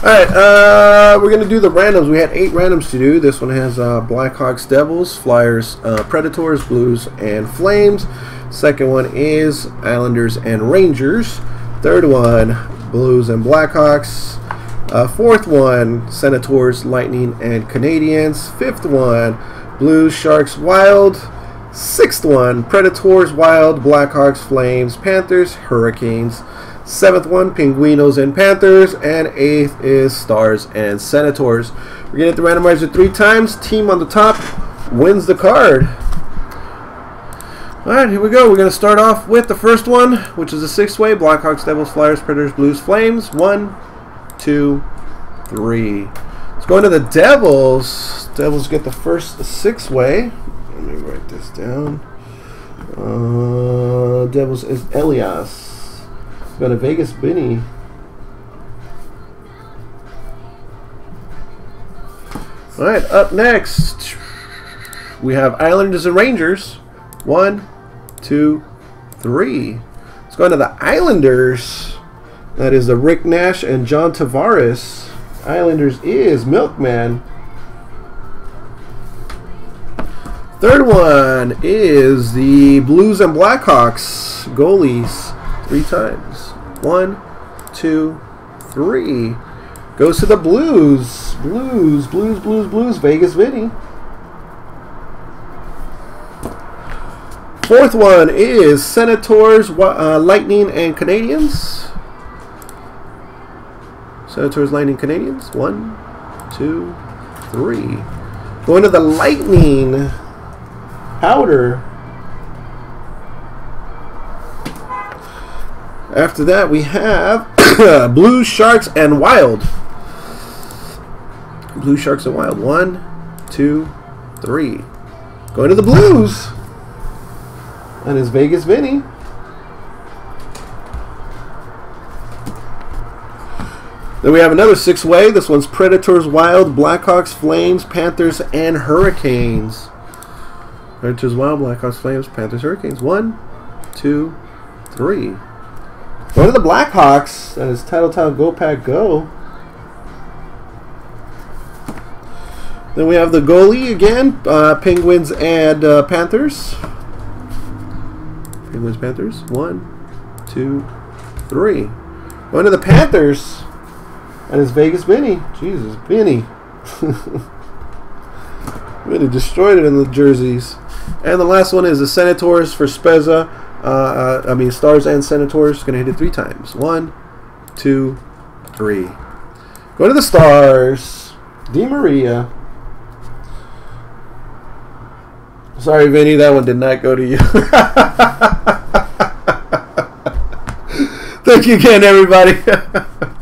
Alright, we're going to do the randoms. We had 8 randoms to do. This one has Blackhawks, Devils, Flyers, Predators, Blues, and Flames. Second one is Islanders and Rangers. Third one, Blues and Blackhawks. Fourth one, Senators, Lightning, and Canadiens. Fifth one, Blues, Sharks, Wild. Sixth one, Predators, Wild, Blackhawks, Flames, Panthers, Hurricanes. Seventh one, Penguinos and Panthers, and eighth is Stars and Senators. We're gonna hit the randomizer 3 times. Team on the top wins the card. All right, here we go. We're gonna start off with the first one, which is the 6-way: Blackhawks, Devils, Flyers, Predators, Blues, Flames. 1, 2, 3. Let's go into the Devils. Devils get the first 6-way. Let me write this down. Devils is Elias. Got a Vegas Benny. Alright, up next we have Islanders and Rangers. 1, 2, 3. Let's go into the Islanders. That is the Rick Nash and John Tavares. Islanders is Milkman. Third one is the Blues and Blackhawks. Goalies. 3 times. 1, 2, 3. Goes to the Blues. Blues, Blues, Blues, Blues. Vegas Vinny. Fourth one is Senators, Lightning, and Canadiens. Senators, Lightning, Canadiens. 1, 2, 3. Going to the Lightning. Powder. After that, we have Blue, Sharks, and Wild. Blue, Sharks, and Wild. 1, 2, 3. Going to the Blues. And it's Vegas Vinny. Then we have another 6-way. This one's Predators, Wild, Blackhawks, Flames, Panthers, and Hurricanes. Predators, Wild, Blackhawks, Flames, Panthers, Hurricanes. 1, 2, 3. Go to the Blackhawks. That is Titletown Go Pack go. Then we have the goalie again, Penguins and Panthers. Penguins, Panthers. 1, 2, 3. Going to the Panthers. That is Vegas Benny. Jesus, Benny. Really destroyed it in the jerseys. And the last one is the Senators for Spezza. Stars and Senators. Gonna hit it 3 times. 1, 2, 3. Go to the Stars. Di Maria. Sorry, Vinny, that one did not go to you. Thank you again, everybody.